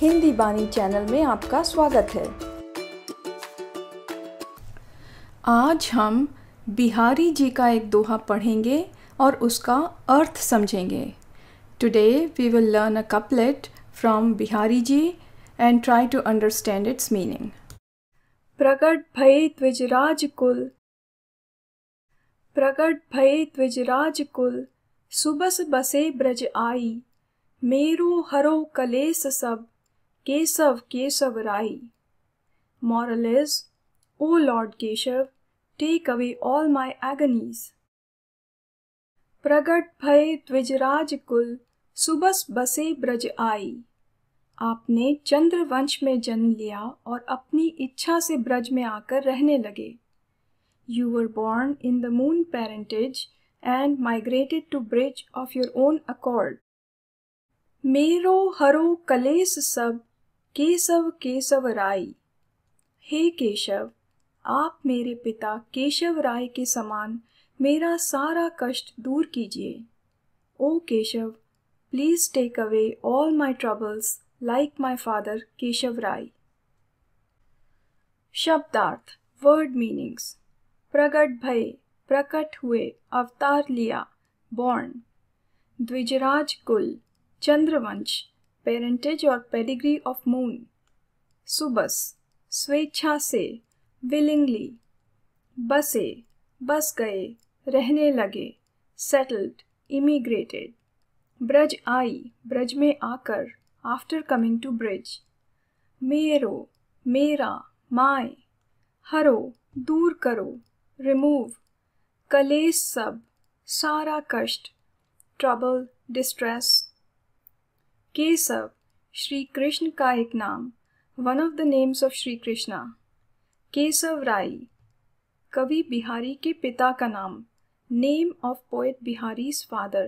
हिंदी बानी चैनल में आपका स्वागत है। आज हम बिहारी जी का एक दोहा पढ़ेंगे और उसका अर्थ समझेंगे। Today we will learn a couplet from Bihari ji and try to understand its meaning. प्रगट भय द्विजराज कुल सुबस बसे ब्रज आई, मेरो हरो कलेस सब, केशव राई। Moral is, O Lord Keshav, take away all my agonies. प्रगट भय द्विजराज कुल सुबस बसे ब्रज आई। आपने चंद्रवंश में जन्म लिया और अपनी इच्छा से ब्रज में आकर रहने लगे। You were born in the moon parentage and migrated to Brij of your own accord. मेरो हरो कलेस सब, केशव राय। हे केशव, आप मेरे पिता केशव राय के समान मेरा सारा कष्ट दूर कीजिए। ओ Keshav, please take away all my troubles like my father Keshav Rai. शब्दार्थ, वर्ड मीनिंग्स। प्रगट भय, प्रकट हुए, अवतार लिया, बॉर्न। द्विजराज कुल, चंद्रवंश, पेरेंटेज और पेडिग्री ऑफ मून। सुबस, स्वेच्छा से, विलिंगली। बसे, बस गए, रहने लगे, सेटल्ड, इमिग्रेटेड। ब्रज आई, ब्रज में आकर, आफ्टर कमिंग टू ब्रिज। मेरो, मेरा, माय। हरो, दूर करो, रिमूव। कलेस सब, सारा कष्ट, ट्रबल, डिस्ट्रेस। केशव, श्री कृष्ण का एक नाम, one of the names of Shri Krishna. Keshav Rai, कवि बिहारी के पिता का नाम, name of poet Bihari's father.